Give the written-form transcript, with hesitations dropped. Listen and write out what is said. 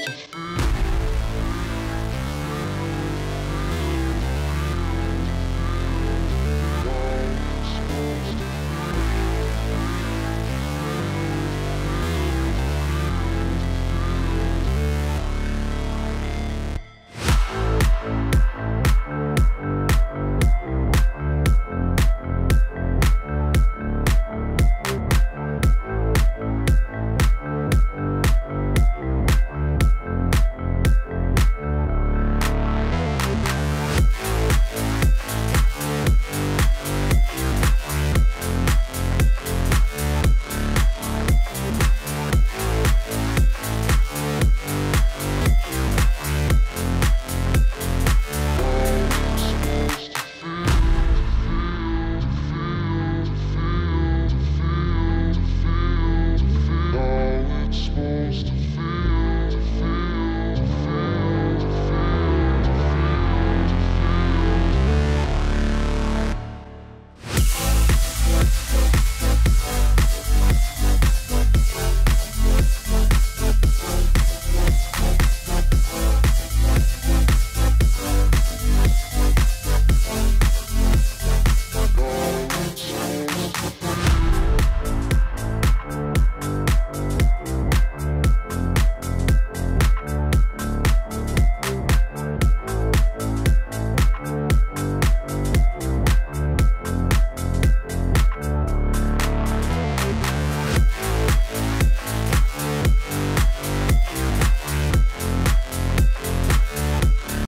question.